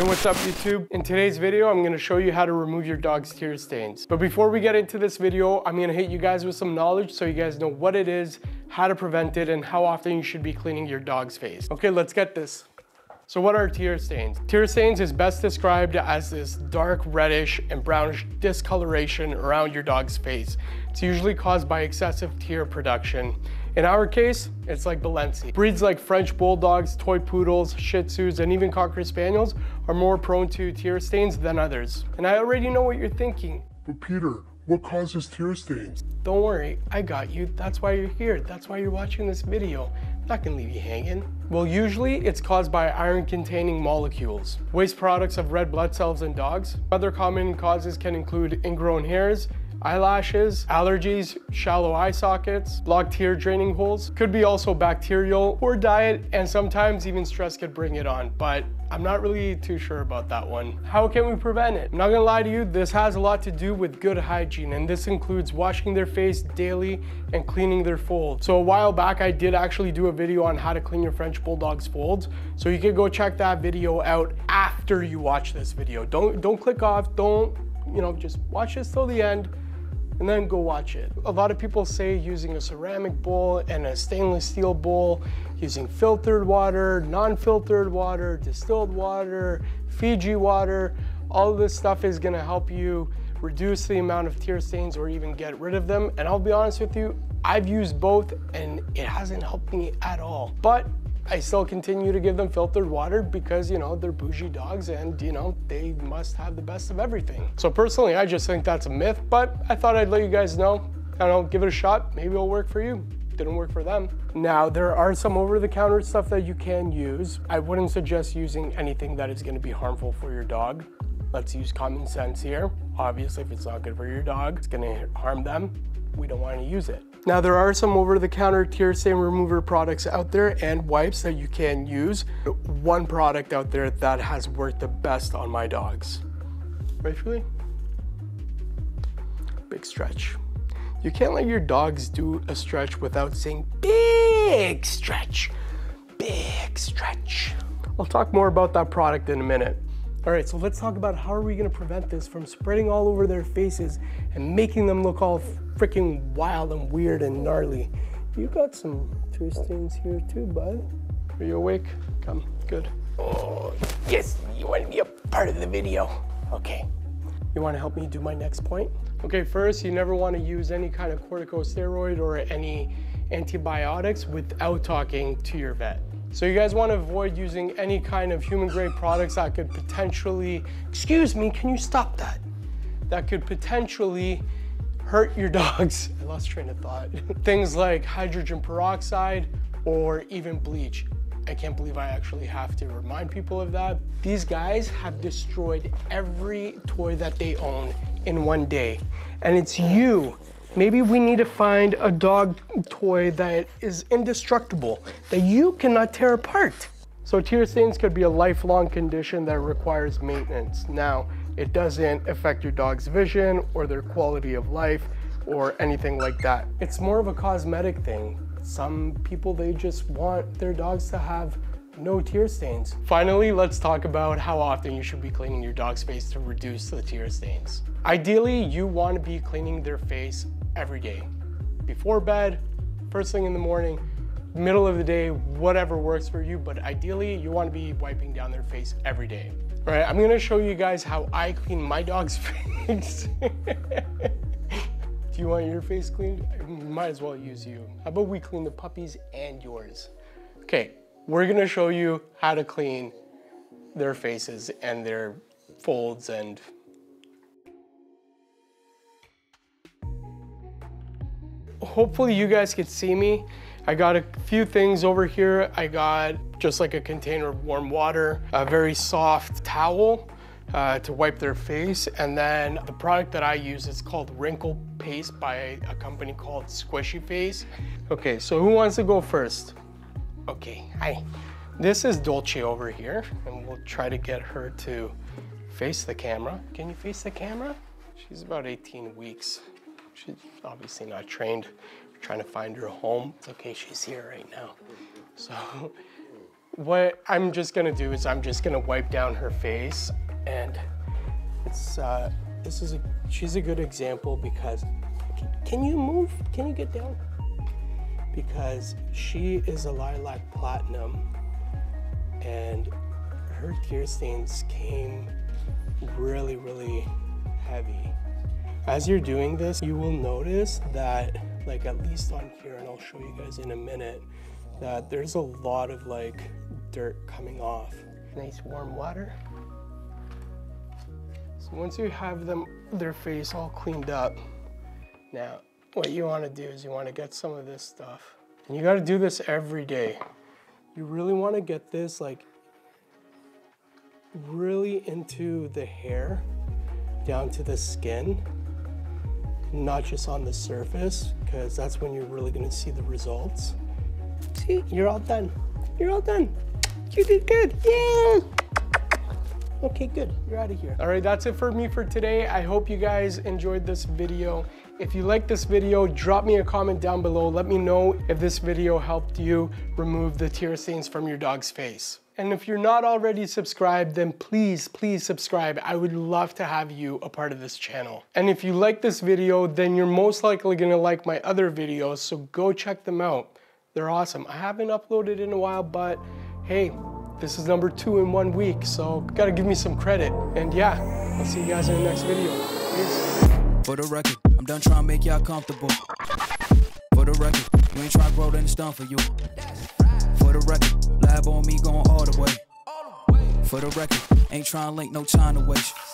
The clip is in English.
Hey, what's up YouTube? In today's video, I'm gonna show you how to remove your dog's tear stains. But before we get into this video, I'm gonna hit you guys with some knowledge so you guys know what it is, how to prevent it, and how often you should be cleaning your dog's face. Okay, let's get this. So what are tear stains? Tear stains is best described as this dark reddish and brownish discoloration around your dog's face. It's usually caused by excessive tear production. In our case, it's like Balenci. Breeds like French Bulldogs, Toy Poodles, Shih Tzus, and even Cocker Spaniels are more prone to tear stains than others. And I already know what you're thinking. But Peter, what causes tear stains? Don't worry, I got you. That's why you're here. That's why you're watching this video. I can leave you hanging. Well, usually it's caused by iron-containing molecules, waste products of red blood cells in dogs. Other common causes can include ingrown hairs, eyelashes, allergies, shallow eye sockets, blocked tear draining holes. Could be also bacterial or diet, and sometimes even stress could bring it on, but I'm not really too sure about that one. How can we prevent it? I'm not gonna lie to you, this has a lot to do with good hygiene, and this includes washing their face daily and cleaning their folds. So a while back, I did actually do a video on how to clean your French Bulldog's folds, so you can go check that video out after you watch this video. Don't click off, just watch this till the end, and then go watch it. A lot of people say using a ceramic bowl and a stainless steel bowl, using filtered water, non-filtered water, distilled water, Fiji water, all of this stuff is gonna help you reduce the amount of tear stains or even get rid of them. And I'll be honest with you, I've used both and it hasn't helped me at all. But I still continue to give them filtered water because, they're bougie dogs and, they must have the best of everything. So personally, I just think that's a myth, but I thought I'd let you guys know. I don't know, give it a shot. Maybe it'll work for you. Didn't work for them. Now, there are some over-the-counter stuff that you can use. I wouldn't suggest using anything that is gonna be harmful for your dog. Let's use common sense here. Obviously, if it's not good for your dog, it's gonna harm them. We don't wanna use it. Now, there are some over-the-counter tear stain remover products out there and wipes that you can use. One product out there that has worked the best on my dogs. Right, Füli? Big stretch. You can't let your dogs do a stretch without saying big stretch, big stretch. I'll talk more about that product in a minute. All right, so let's talk about how are we gonna prevent this from spreading all over their faces and making them look all freaking wild and weird and gnarly. You got some tear stains here too, bud. Are you awake? Come, good. Oh, yes, you wanna be a part of the video. Okay, you wanna help me do my next point? Okay, first, you never wanna use any kind of corticosteroid or any antibiotics without talking to your vet. So you guys want to avoid using any kind of human-grade products that could potentially, excuse me, can you stop that? That could potentially hurt your dogs. I lost train of thought. Things like hydrogen peroxide or even bleach. I can't believe I actually have to remind people of that. These guys have destroyed every toy that they own in one day, and it's you. Maybe we need to find a dog toy that is indestructible, that you cannot tear apart. So tear stains could be a lifelong condition that requires maintenance. Now, it doesn't affect your dog's vision or their quality of life or anything like that. It's more of a cosmetic thing. Some people, they just want their dogs to have no tear stains. Finally, let's talk about how often you should be cleaning your dog's face to reduce the tear stains. Ideally, you want to be cleaning their face every day. Before bed, first thing in the morning, middle of the day, whatever works for you, but ideally you want to be wiping down their face every day. All right, I'm going to show you guys how I clean my dog's face. Do you want your face cleaned? I might as well use you. How about we clean the puppies and yours? Okay, we're going to show you how to clean their faces and their folds and hopefully you guys could see me. I got a few things over here. I got just like a container of warm water, a very soft towel to wipe their face. And then the product that I use is called Wrinkle Paste by a company called Squishy Face. Okay, so who wants to go first? Okay, hi. This is Dolce over here, and we'll try to get her to face the camera. Can you face the camera? She's about 18 weeks. She's obviously not trained. We're trying to find her home. It's okay, she's here right now. So What I'm just gonna do is I'm just gonna wipe down her face, and it's this is she's a good example because can you move? Can you get down? Because she is a lilac platinum, and her tear stains came really, really heavy. As you're doing this, you will notice that, like, at least on here, and I'll show you guys in a minute, that there's a lot of like dirt coming off. Nice warm water. So once you have them, their face all cleaned up, now what you want to do is you want to get some of this stuff, and you got to do this every day. You really want to get this like really into the hair, down to the skin, not just on the surface, because that's when you're really going to see the results. See, you're all done. You're all done. You did good. Yeah. Okay, good. You're out of here. All right, that's it for me for today. I hope you guys enjoyed this video. If you liked this video, drop me a comment down below. Let me know if this video helped you remove the tear stains from your dog's face. And if you're not already subscribed, then please, please subscribe. I would love to have you a part of this channel. And if you like this video, then you're most likely gonna like my other videos, so go check them out. They're awesome. I haven't uploaded in a while, but hey, this is number 2 in 1 week, so gotta give me some credit. And yeah, I'll see you guys in the next video. Peace. For the record, I'm done trying to make y'all comfortable. For the record, you ain't trying to grow, then it's done for you. For the record, lab on me going all the way. For the record, ain't trying to link no time to waste.